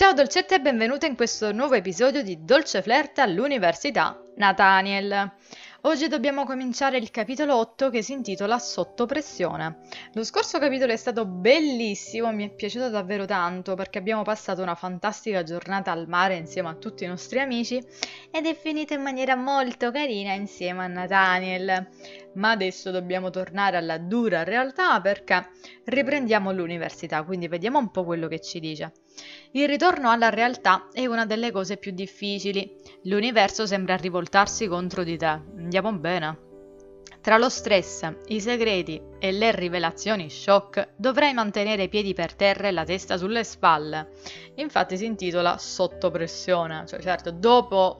Ciao dolcette e benvenuta in questo nuovo episodio di Dolce Flirt all'Università Nathaniel. Oggi dobbiamo cominciare il capitolo 8 che si intitola Sotto pressione. Lo scorso capitolo è stato bellissimo, mi è piaciuto davvero tanto perché abbiamo passato una fantastica giornata al mare insieme a tutti i nostri amici ed è finito in maniera molto carina insieme a Nathaniel. Ma adesso dobbiamo tornare alla dura realtà perché riprendiamo l'università, quindi vediamo un po' quello che ci dice. Il ritorno alla realtà è una delle cose più difficili. L'universo sembra rivoltarsi contro di te. Andiamo bene. Tra lo stress, i segreti e le rivelazioni shock, dovrai mantenere i piedi per terra e la testa sulle spalle. Infatti si intitola Sotto pressione. Cioè, certo, dopo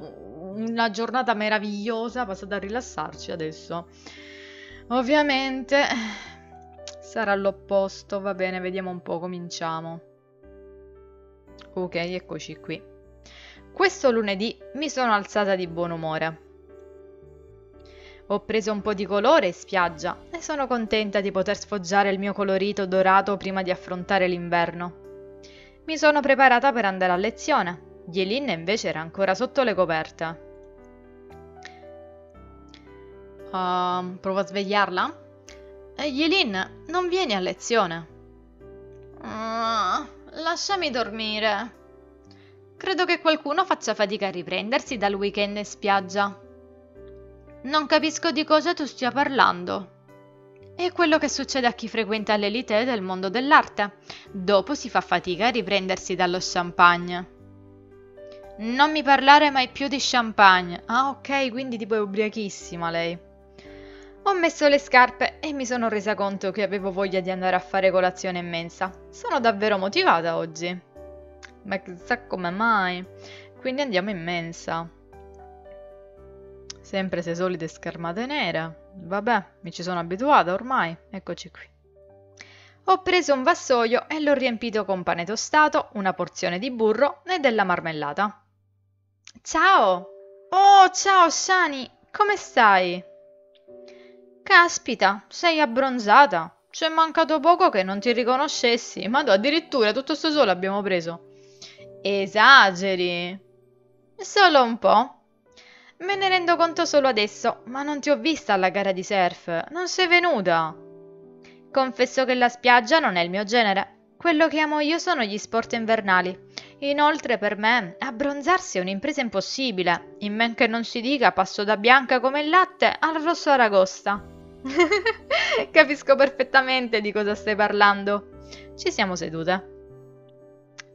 una giornata meravigliosa passata a rilassarci adesso. Ovviamente sarà l'opposto. Va bene, vediamo un po', cominciamo. Ok, eccoci qui. Questo lunedì mi sono alzata di buon umore. Ho preso un po' di colore in spiaggia e sono contenta di poter sfoggiare il mio colorito dorato prima di affrontare l'inverno. Mi sono preparata per andare a lezione. Yelin invece era ancora sotto le coperte. Provo a svegliarla? Yelin, non vieni a lezione. Lasciami dormire. Credo che qualcuno faccia fatica a riprendersi dal weekend in spiaggia. Non capisco di cosa tu stia parlando. È quello che succede a chi frequenta l'elite del mondo dell'arte. Dopo si fa fatica a riprendersi dallo champagne. Non mi parlare mai più di champagne. Ah, ok, quindi tipo è ubriachissima lei. Ho messo le scarpe e mi sono resa conto che avevo voglia di andare a fare colazione in mensa. Sono davvero motivata oggi. Ma chissà come mai. Quindi andiamo in mensa. Sempre se solite schermate nere. Vabbè, mi ci sono abituata ormai. Eccoci qui. Ho preso un vassoio e l'ho riempito con pane tostato, una porzione di burro e della marmellata. Ciao! Oh, ciao Shani! Come stai? Caspita, sei abbronzata. Ci è mancato poco che non ti riconoscessi. Ma addirittura tutto sto sole abbiamo preso. Esageri. Solo un po'. Me ne rendo conto solo adesso, ma non ti ho vista alla gara di surf. Non sei venuta. Confesso che la spiaggia non è il mio genere. Quello che amo io sono gli sport invernali. Inoltre per me abbronzarsi è un'impresa impossibile. In men che non si dica passo da bianca come il latte al rosso aragosta. Capisco perfettamente di cosa stai parlando. Ci siamo sedute.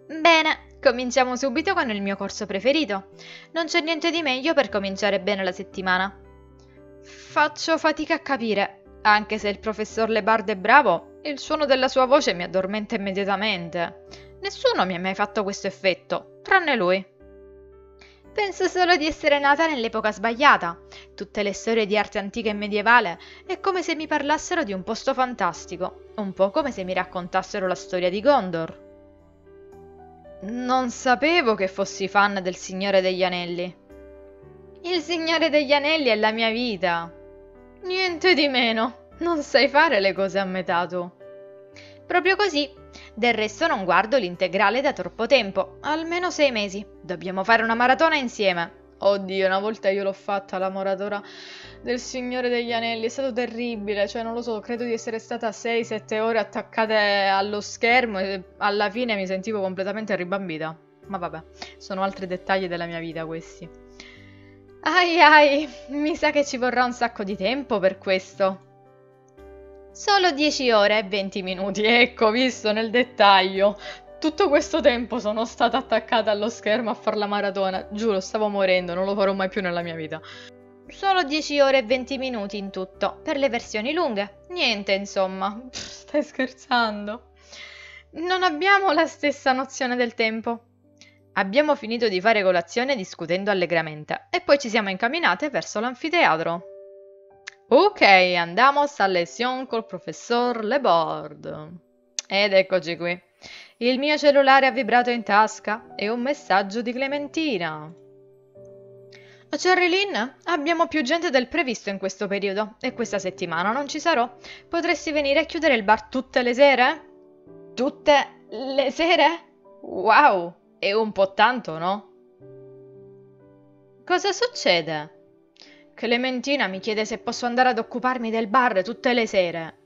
Bene, cominciamo subito con il mio corso preferito. Non c'è niente di meglio per cominciare bene la settimana. Faccio fatica a capire. Anche se il professor Lebard è bravo, il suono della sua voce mi addormenta immediatamente. Nessuno mi ha mai fatto questo effetto, tranne lui. Penso solo di essere nata nell'epoca sbagliata. Tutte le storie di arte antica e medievale è come se mi parlassero di un posto fantastico, un po' come se mi raccontassero la storia di Gondor. Non sapevo che fossi fan del Signore degli Anelli. Il Signore degli Anelli è la mia vita. Niente di meno, non sai fare le cose a metà tu. Proprio così. Del resto non guardo l'integrale da troppo tempo, almeno 6 mesi. Dobbiamo fare una maratona insieme. Oddio, una volta io l'ho fatta la maratona del Signore degli Anelli, è stato terribile, cioè non lo so, credo di essere stata 6-7 ore attaccate allo schermo e alla fine mi sentivo completamente ribambita. Ma vabbè, sono altri dettagli della mia vita questi. Ai ai, mi sa che ci vorrà un sacco di tempo per questo. Solo 10 ore e 20 minuti, ecco, visto nel dettaglio. Tutto questo tempo sono stata attaccata allo schermo a far la maratona. Giuro, stavo morendo, non lo farò mai più nella mia vita. Solo 10 ore e 20 minuti in tutto, per le versioni lunghe. Niente, insomma. Pff, stai scherzando? Non abbiamo la stessa nozione del tempo. Abbiamo finito di fare colazione discutendo allegramente e poi ci siamo incamminate verso l'anfiteatro. Ok, andiamo a lezione col professor Lebard. Ed eccoci qui. Il mio cellulare ha vibrato in tasca e un messaggio di Clementina. Cherry Lynn, abbiamo più gente del previsto in questo periodo e questa settimana non ci sarò. Potresti venire a chiudere il bar tutte le sere? Tutte le sere? Wow! È un po' tanto, no? Cosa succede? Clementina mi chiede se posso andare ad occuparmi del bar tutte le sere.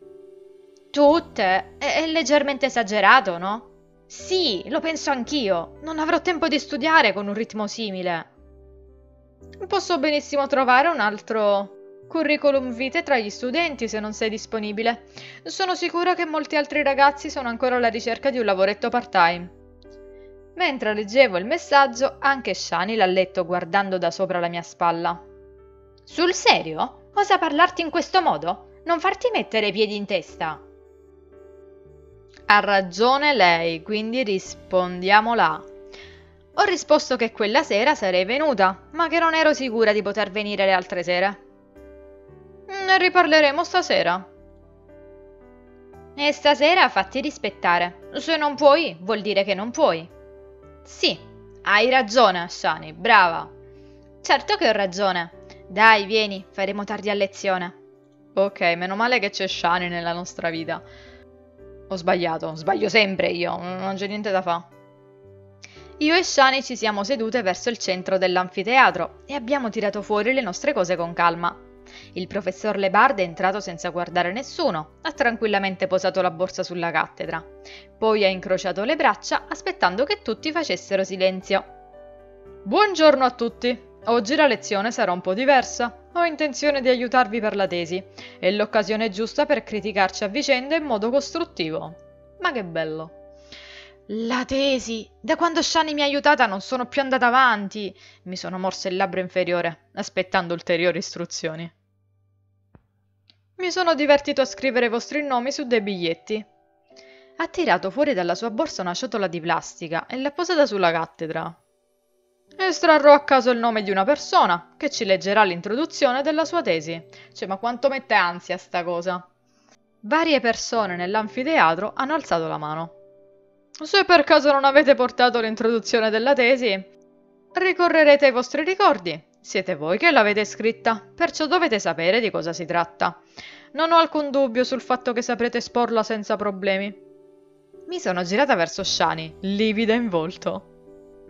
Tutte? È leggermente esagerato, no? Sì, lo penso anch'io. Non avrò tempo di studiare con un ritmo simile. Posso benissimo trovare un altro curriculum vitae tra gli studenti se non sei disponibile. Sono sicura che molti altri ragazzi sono ancora alla ricerca di un lavoretto part-time. Mentre leggevo il messaggio, anche Shani l'ha letto guardando da sopra la mia spalla. Sul serio? Osa parlarti in questo modo? Non farti mettere i piedi in testa. Ha ragione lei, quindi rispondiamola. Ho risposto che quella sera sarei venuta, ma che non ero sicura di poter venire le altre sere. Ne riparleremo stasera. E stasera fatti rispettare. Se non puoi, vuol dire che non puoi. Sì, hai ragione, Shani, brava. Certo che ho ragione. Dai, vieni, faremo tardi a lezione. Ok, meno male che c'è Shani nella nostra vita. Ho sbagliato, sbaglio sempre io, non c'è niente da fa. Io e Shani ci siamo sedute verso il centro dell'anfiteatro e abbiamo tirato fuori le nostre cose con calma. Il professor Lebard è entrato senza guardare nessuno, ha tranquillamente posato la borsa sulla cattedra. Poi ha incrociato le braccia aspettando che tutti facessero silenzio. Buongiorno a tutti! Oggi la lezione sarà un po' diversa. Ho intenzione di aiutarvi per la tesi. È l'occasione giusta per criticarci a vicenda in modo costruttivo. Ma che bello! La tesi! Da quando Shani mi ha aiutata non sono più andata avanti! Mi sono morso il labbro inferiore, aspettando ulteriori istruzioni. Mi sono divertito a scrivere i vostri nomi su dei biglietti. Ha tirato fuori dalla sua borsa una ciotola di plastica e l'ha posata sulla cattedra. Estrarrò a caso il nome di una persona che ci leggerà l'introduzione della sua tesi. Cioè, ma quanto mette ansia sta cosa. Varie persone nell'anfiteatro hanno alzato la mano. Se per caso non avete portato l'introduzione della tesi, ricorrerete ai vostri ricordi. Siete voi che l'avete scritta, perciò dovete sapere di cosa si tratta. Non ho alcun dubbio sul fatto che saprete esporla senza problemi. Mi sono girata verso Shani, livida in volto.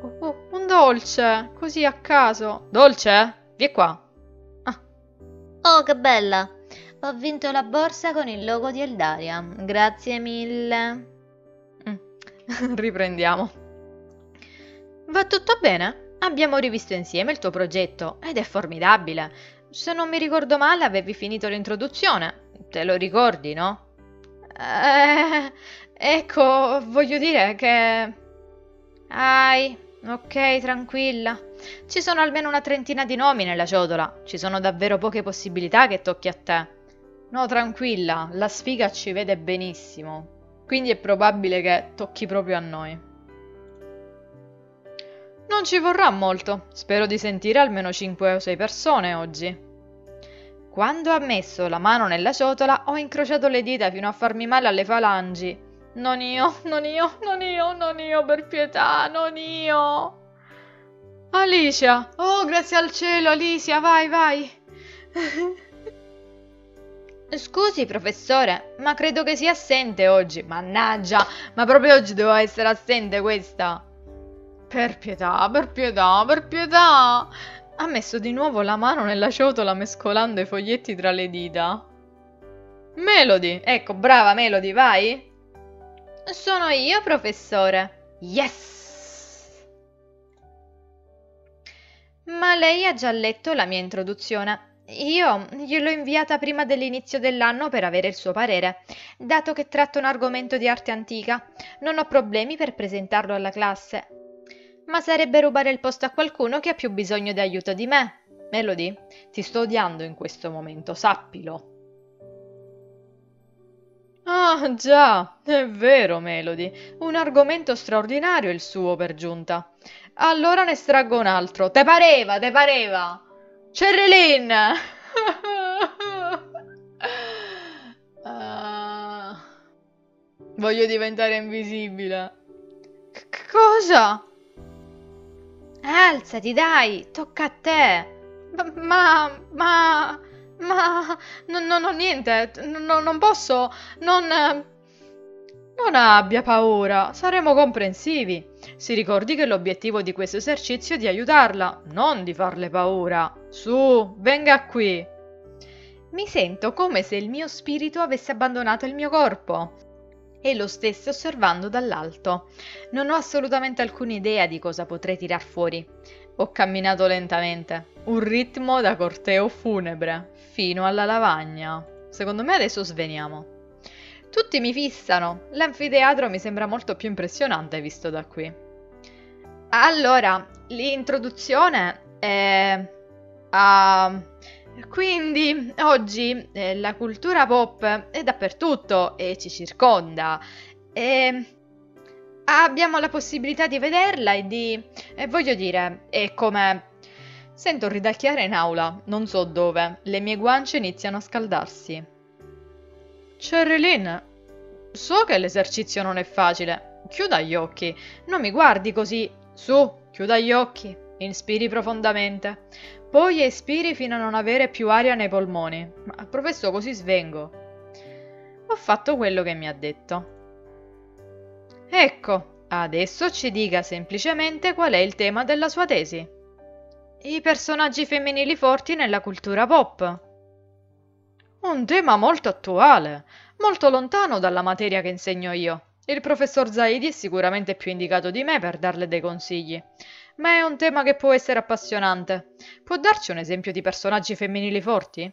Un dolce, così a caso. Dolce? Vieni qua. Ah. Oh, che bella! Ho vinto la borsa con il logo di Eldaria. Grazie mille. Riprendiamo. Va tutto bene? Abbiamo rivisto insieme il tuo progetto ed è formidabile. Se non mi ricordo male, avevi finito l'introduzione. Te lo ricordi, no? Ecco, voglio dire che... Ai... Ok, tranquilla. Ci sono almeno una trentina di nomi nella ciotola. Ci sono davvero poche possibilità che tocchi a te. No, tranquilla, la sfiga ci vede benissimo. Quindi è probabile che tocchi proprio a noi. Non ci vorrà molto. Spero di sentire almeno 5 o 6 persone oggi. Quando ha messo la mano nella ciotola, ho incrociato le dita fino a farmi male alle falangi. Non io, non io, non io, non io, per pietà, non io. Alicia, oh grazie al cielo, Alicia, vai, vai. Scusi professore, ma credo che sia assente oggi. Mannaggia, ma proprio oggi doveva essere assente questa. Per pietà, per pietà, per pietà. Ha messo di nuovo la mano nella ciotola mescolando i foglietti tra le dita. Melody, ecco, brava Melody, vai. Sono io, professore. Yes! Ma lei ha già letto la mia introduzione. Io gliel'ho inviata prima dell'inizio dell'anno per avere il suo parere. Dato che tratta un argomento di arte antica, non ho problemi per presentarlo alla classe. Ma sarebbe rubare il posto a qualcuno che ha più bisogno di aiuto di me. Melody, ti sto odiando in questo momento, sappilo. Ah già, è vero Melody, un argomento straordinario il suo per giunta. Allora ne estraggo un altro. Te pareva, te pareva. Cherilyn! Voglio diventare invisibile. Cosa? Alzati dai, tocca a te. Ma... non ho niente, non posso, non... Non abbia paura, saremo comprensivi. Si ricordi che l'obiettivo di questo esercizio è di aiutarla, non di farle paura. Su, venga qui. Mi sento come se il mio spirito avesse abbandonato il mio corpo e lo stesse osservando dall'alto. Non ho assolutamente alcuna idea di cosa potrei tirar fuori. Ho camminato lentamente, un ritmo da corteo funebre, fino alla lavagna. Secondo me adesso sveniamo. Tutti mi fissano, l'anfiteatro mi sembra molto più impressionante visto da qui. Allora, l'introduzione è... Quindi oggi la cultura pop è dappertutto e ci circonda e abbiamo la possibilità di vederla e di... voglio dire, è come... Sento ridacchiare in aula, non so dove, le mie guance iniziano a scaldarsi. Sherilyn, so che l'esercizio non è facile, chiuda gli occhi, non mi guardi così, su, chiuda gli occhi, inspiri profondamente. Poi espiri fino a non avere più aria nei polmoni. Ma professore, così svengo. Ho fatto quello che mi ha detto. Ecco, adesso ci dica semplicemente qual è il tema della sua tesi. I personaggi femminili forti nella cultura pop. Un tema molto attuale, molto lontano dalla materia che insegno io. Il professor Zaidi è sicuramente più indicato di me per darle dei consigli. Ma è un tema che può essere appassionante. Può darci un esempio di personaggi femminili forti?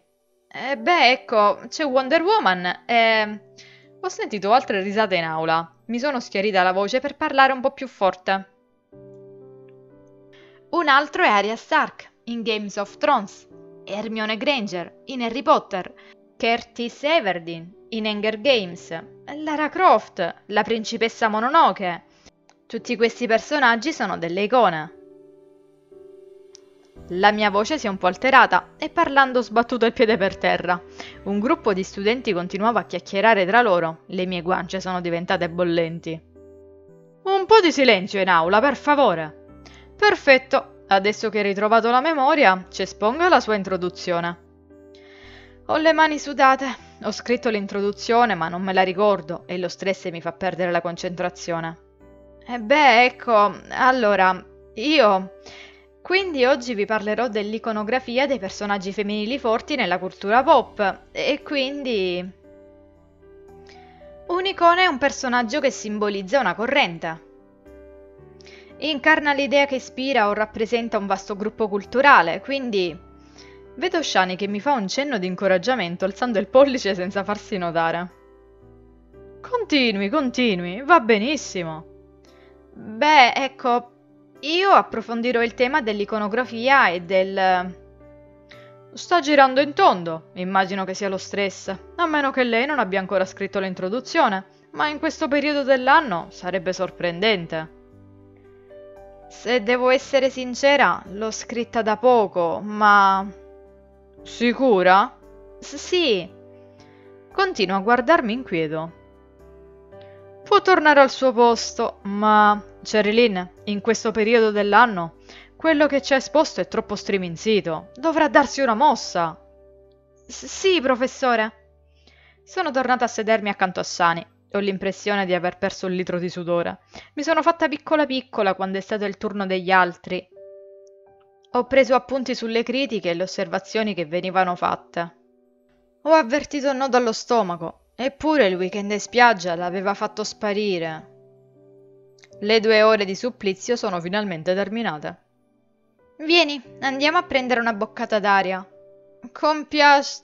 Beh, ecco, c'è Wonder Woman e... Ho sentito altre risate in aula. Mi sono schiarita la voce per parlare un po' più forte. Un altro è Arya Stark, in Games of Thrones, Hermione Granger, in Harry Potter, Curtis Everdeen, in Hunger Games, Lara Croft, la principessa Mononoke... Tutti questi personaggi sono delle icone. La mia voce si è un po' alterata e parlando ho sbattuto il piede per terra. Un gruppo di studenti continuava a chiacchierare tra loro. Le mie guance sono diventate bollenti. Un po' di silenzio in aula, per favore. Perfetto, adesso che hai ritrovato la memoria, ci esponga la sua introduzione. Ho le mani sudate. Ho scritto l'introduzione ma non me la ricordo e lo stress mi fa perdere la concentrazione. Beh, ecco, allora, io... Quindi oggi vi parlerò dell'iconografia dei personaggi femminili forti nella cultura pop, e quindi... Un'icona è un personaggio che simbolizza una corrente. Incarna l'idea che ispira o rappresenta un vasto gruppo culturale, quindi... Vedo Shani che mi fa un cenno di incoraggiamento alzando il pollice senza farsi notare. Continui, continui, va benissimo. Beh, ecco, io approfondirò il tema dell'iconografia e del... Sta girando in tondo, immagino che sia lo stress, a meno che lei non abbia ancora scritto l'introduzione, ma in questo periodo dell'anno sarebbe sorprendente. Se devo essere sincera, l'ho scritta da poco, ma... Sicura? Sì. Continua a guardarmi inquieto. Può tornare al suo posto, ma... Sherilyn, in questo periodo dell'anno, quello che c'è esposto è troppo striminzito. Dovrà darsi una mossa. Sì, professore. Sono tornata a sedermi accanto a Shani. Ho l'impressione di aver perso un litro di sudore. Mi sono fatta piccola piccola quando è stato il turno degli altri. Ho preso appunti sulle critiche e le osservazioni che venivano fatte. Ho avvertito un nodo allo stomaco. Eppure il weekend in spiaggia l'aveva fatto sparire. Le 2 ore di supplizio sono finalmente terminate. Vieni, andiamo a prendere una boccata d'aria. Compiace...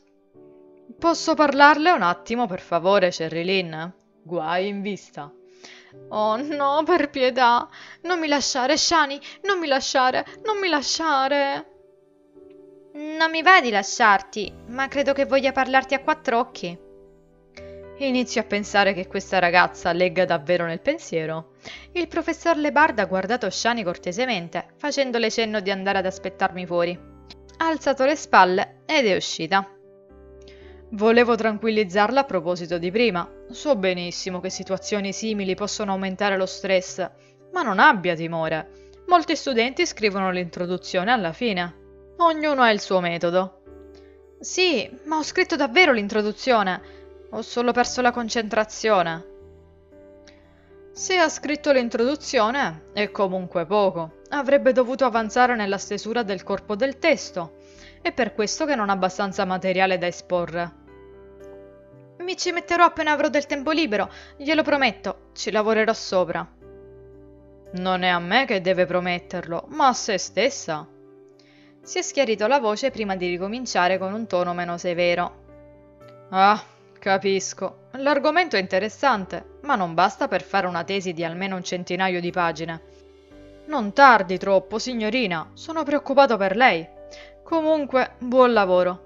Posso parlarle un attimo, per favore, Sherilyn? Guai in vista. Oh no, per pietà. Non mi lasciare, Shani, non mi lasciare, non mi lasciare. Non mi va di lasciarti, ma credo che voglia parlarti a 4 occhi. Inizio a pensare che questa ragazza legga davvero nel pensiero. Il professor Lebard ha guardato Shani cortesemente, facendole cenno di andare ad aspettarmi fuori. Ha alzato le spalle ed è uscita. Volevo tranquillizzarla a proposito di prima. So benissimo che situazioni simili possono aumentare lo stress, ma non abbia timore. Molti studenti scrivono l'introduzione alla fine. Ognuno ha il suo metodo. Sì, ma ho scritto davvero l'introduzione. Ho solo perso la concentrazione. Se ha scritto l'introduzione, è comunque poco. Avrebbe dovuto avanzare nella stesura del corpo del testo. È per questo che non ha abbastanza materiale da esporre. Mi ci metterò appena avrò del tempo libero, glielo prometto, ci lavorerò sopra. Non è a me che deve prometterlo, ma a se stessa. Si è schiarito la voce prima di ricominciare con un tono meno severo. Ah, capisco. L'argomento è interessante, ma non basta per fare una tesi di almeno un centinaio di pagine. Non tardi troppo, signorina, sono preoccupato per lei. Comunque, buon lavoro.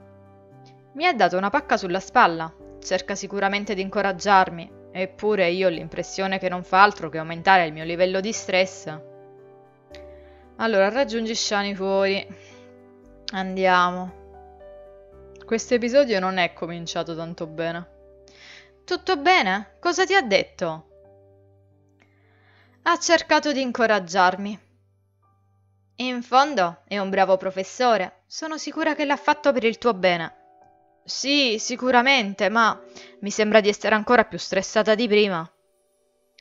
Mi ha dato una pacca sulla spalla. Cerca sicuramente di incoraggiarmi, eppure io ho l'impressione che non fa altro che aumentare il mio livello di stress. Allora, raggiungi Shani fuori. Andiamo. Questo episodio non è cominciato tanto bene. Tutto bene? Cosa ti ha detto? Ha cercato di incoraggiarmi. In fondo è un bravo professore. Sono sicura che l'ha fatto per il tuo bene. Sì, sicuramente, ma mi sembra di essere ancora più stressata di prima.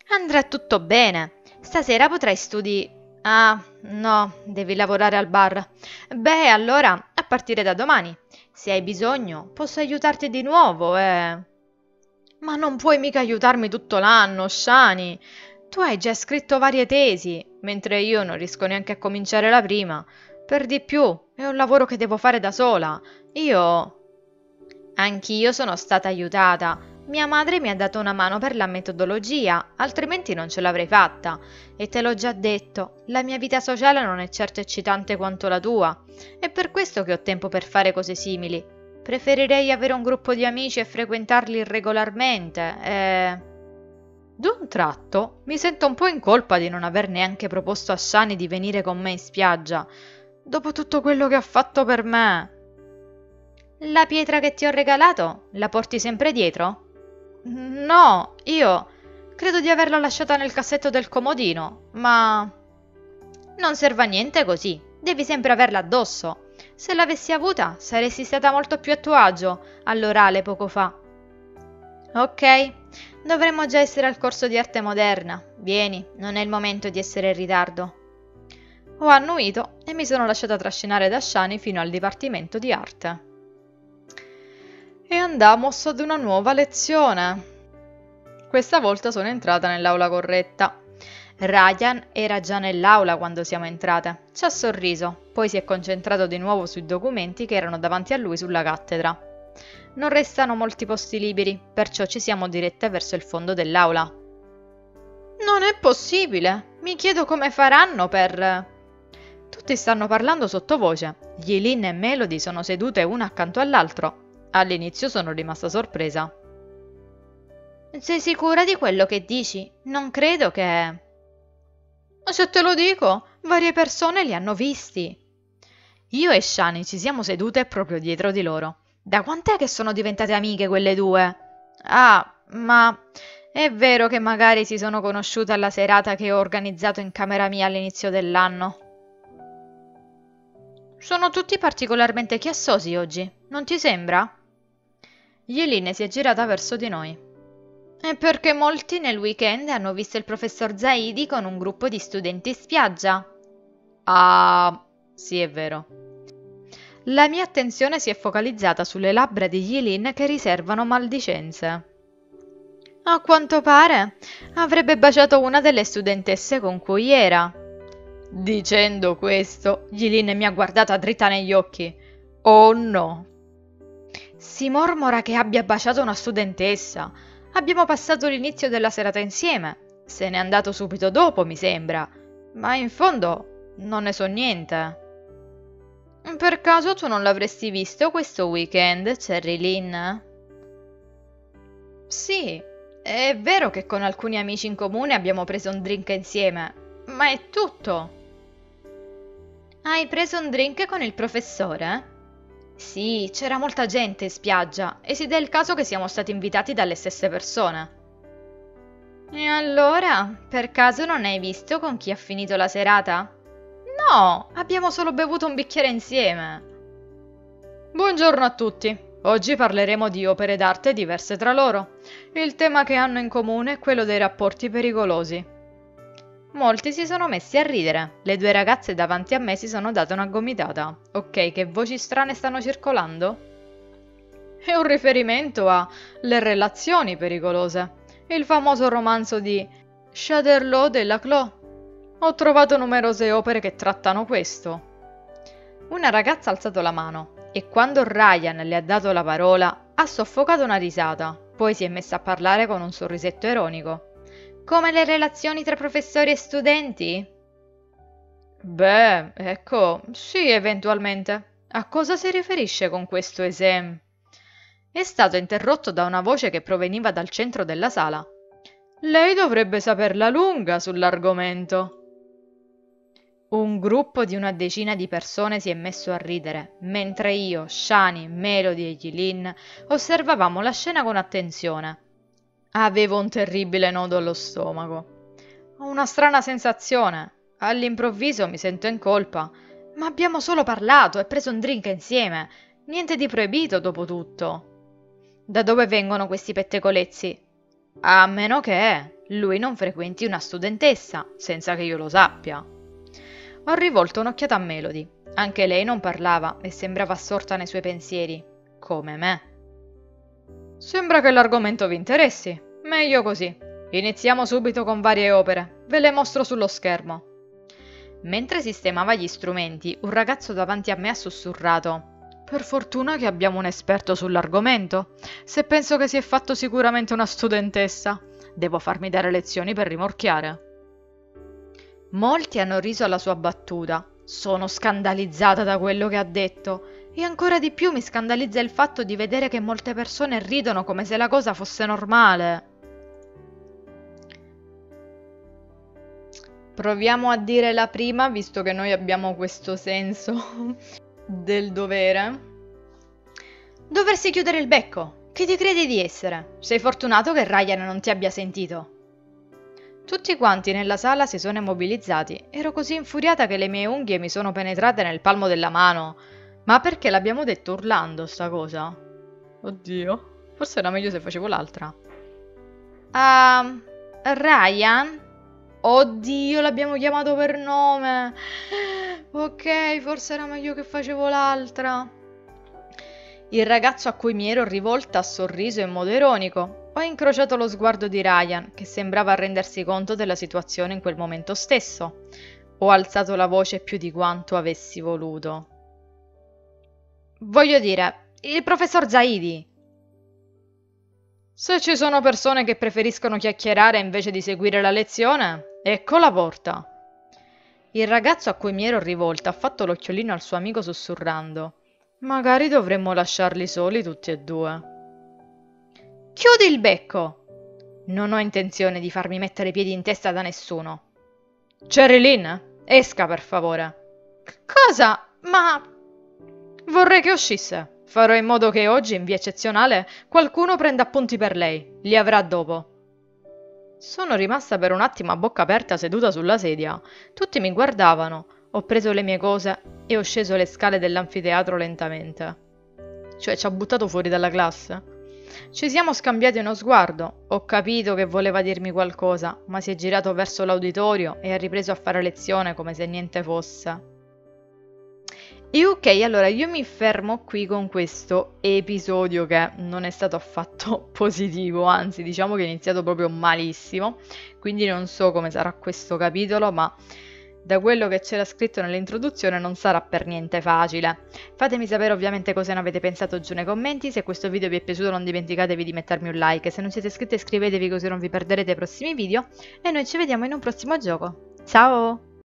Andrà tutto bene. Stasera potrai studi... Ah, no, devi lavorare al bar. Beh, allora, a partire da domani. Se hai bisogno, posso aiutarti di nuovo, Ma non puoi mica aiutarmi tutto l'anno, Shani. Tu hai già scritto varie tesi, mentre io non riesco neanche a cominciare la prima. Per di più, è un lavoro che devo fare da sola. Io... Anch'io sono stata aiutata. Mia madre mi ha dato una mano per la metodologia, altrimenti non ce l'avrei fatta. E te l'ho già detto, la mia vita sociale non è certo eccitante quanto la tua. È per questo che ho tempo per fare cose simili. Preferirei avere un gruppo di amici e frequentarli regolarmente, D'un tratto mi sento un po' in colpa di non aver neanche proposto a Shani di venire con me in spiaggia, dopo tutto quello che ha fatto per me. La pietra che ti ho regalato, la porti sempre dietro? No, io credo di averla lasciata nel cassetto del comodino, ma... Non serve a niente così, devi sempre averla addosso. Se l'avessi avuta, saresti stata molto più a tuo agio all'orale poco fa. Ok, dovremmo già essere al corso di arte moderna. Vieni, non è il momento di essere in ritardo. Ho annuito e mi sono lasciata trascinare da Shani fino al dipartimento di arte. E andammo ad una nuova lezione. Questa volta sono entrata nell'aula corretta. Ryan era già nell'aula quando siamo entrate. Ci ha sorriso, poi si è concentrato di nuovo sui documenti che erano davanti a lui sulla cattedra. Non restano molti posti liberi, perciò ci siamo dirette verso il fondo dell'aula. Non è possibile! Mi chiedo come faranno per... Tutti stanno parlando sottovoce. Yelin e Melody sono sedute una accanto all'altro. All'inizio sono rimasta sorpresa. Sei sicura di quello che dici? Non credo che... Se te lo dico, varie persone li hanno visti. Io e Shani ci siamo sedute proprio dietro di loro. Da quant'è che sono diventate amiche quelle due? Ah, ma... È vero che magari si sono conosciute alla serata che ho organizzato in camera mia all'inizio dell'anno. Sono tutti particolarmente chiassosi oggi, non ti sembra? Yelin si è girata verso di noi. È perché molti nel weekend hanno visto il professor Zaidi con un gruppo di studenti in spiaggia. Ah, sì, è vero. La mia attenzione si è focalizzata sulle labbra di Yelin che riservano maldicenze. A quanto pare, avrebbe baciato una delle studentesse con cui era. Dicendo questo, Yelin mi ha guardata dritta negli occhi. Oh no! Si mormora che abbia baciato una studentessa. Abbiamo passato l'inizio della serata insieme. Se n'è andato subito dopo, mi sembra. Ma in fondo non ne so niente. Per caso tu non l'avresti visto questo weekend, Cherry Lynn? Sì, è vero che con alcuni amici in comune abbiamo preso un drink insieme, ma è tutto. Hai preso un drink con il professore? Sì, c'era molta gente in spiaggia e si dà il caso che siamo stati invitati dalle stesse persone. E allora, per caso non hai visto con chi ha finito la serata? No, abbiamo solo bevuto un bicchiere insieme. Buongiorno a tutti. Oggi parleremo di opere d'arte diverse tra loro. Il tema che hanno in comune è quello dei rapporti pericolosi. Molti si sono messi a ridere. Le due ragazze davanti a me si sono date una gomitata. Ok, che voci strane stanno circolando? È un riferimento a Le relazioni pericolose, il famoso romanzo di Choderlos de Laclos. Ho trovato numerose opere che trattano questo. Una ragazza ha alzato la mano. E quando Ryan le ha dato la parola, ha soffocato una risata, poi si è messa a parlare con un sorrisetto ironico. Come le relazioni tra professori e studenti? Beh, ecco, sì, eventualmente. A cosa si riferisce con questo esame? È stato interrotto da una voce che proveniva dal centro della sala. Lei dovrebbe saperla lunga sull'argomento. Un gruppo di una decina di persone si è messo a ridere, mentre io, Shani, Melody e Yilin osservavamo la scena con attenzione. Avevo un terribile nodo allo stomaco. Ho una strana sensazione. All'improvviso mi sento in colpa. Ma abbiamo solo parlato e preso un drink insieme. Niente di proibito, dopo tutto. Da dove vengono questi pettegolezzi? A meno che lui non frequenti una studentessa, senza che io lo sappia. Ho rivolto un'occhiata a Melody. Anche lei non parlava e sembrava assorta nei suoi pensieri, come me. Sembra che l'argomento vi interessi. Meglio così. Iniziamo subito con varie opere. Ve le mostro sullo schermo. Mentre sistemava gli strumenti, un ragazzo davanti a me ha sussurrato: per fortuna che abbiamo un esperto sull'argomento. Se penso che si è fatto sicuramente una studentessa. Devo farmi dare lezioni per rimorchiare. Molti hanno riso alla sua battuta. Sono scandalizzata da quello che ha detto e ancora di più mi scandalizza il fatto di vedere che molte persone ridono come se la cosa fosse normale. Proviamo a dire la prima, visto che noi abbiamo questo senso del dovere. Doversi chiudere il becco. Chi ti credi di essere? Sei fortunato che Ryan non ti abbia sentito. Tutti quanti nella sala si sono immobilizzati. Ero così infuriata che le mie unghie mi sono penetrate nel palmo della mano. Ma perché l'abbiamo detto urlando, sta cosa? Oddio, forse era meglio se facevo l'altra. Ryan? Oddio, l'abbiamo chiamato per nome. Ok, forse era meglio che facevo l'altra. Il ragazzo a cui mi ero rivolta ha sorriso in modo ironico. Ho incrociato lo sguardo di Ryan, che sembrava rendersi conto della situazione in quel momento stesso. Ho alzato la voce più di quanto avessi voluto. Voglio dire, il professor Zaidi. Se ci sono persone che preferiscono chiacchierare invece di seguire la lezione, ecco la porta. Il ragazzo a cui mi ero rivolta ha fatto l'occhiolino al suo amico sussurrando: magari dovremmo lasciarli soli tutti e due. Chiudi il becco! Non ho intenzione di farmi mettere i piedi in testa da nessuno. Cherilyn, esca per favore. Cosa? Ma... vorrei che uscisse. Farò in modo che oggi, in via eccezionale, qualcuno prenda appunti per lei. Li avrà dopo. Sono rimasta per un attimo a bocca aperta seduta sulla sedia. Tutti mi guardavano. Ho preso le mie cose e ho sceso le scale dell'anfiteatro lentamente. Cioè, ci ha buttato fuori dalla classe? Ci siamo scambiati uno sguardo. Ho capito che voleva dirmi qualcosa, ma si è girato verso l'auditorio e ha ripreso a fare lezione come se niente fosse. E ok, allora io mi fermo qui con questo episodio che non è stato affatto positivo, anzi diciamo che è iniziato proprio malissimo, quindi non so come sarà questo capitolo, ma... da quello che c'era scritto nell'introduzione non sarà per niente facile. Fatemi sapere ovviamente cosa ne avete pensato giù nei commenti. Se questo video vi è piaciuto non dimenticatevi di mettermi un like. Se non siete iscritti iscrivetevi così non vi perderete i prossimi video. E noi ci vediamo in un prossimo gioco. Ciao!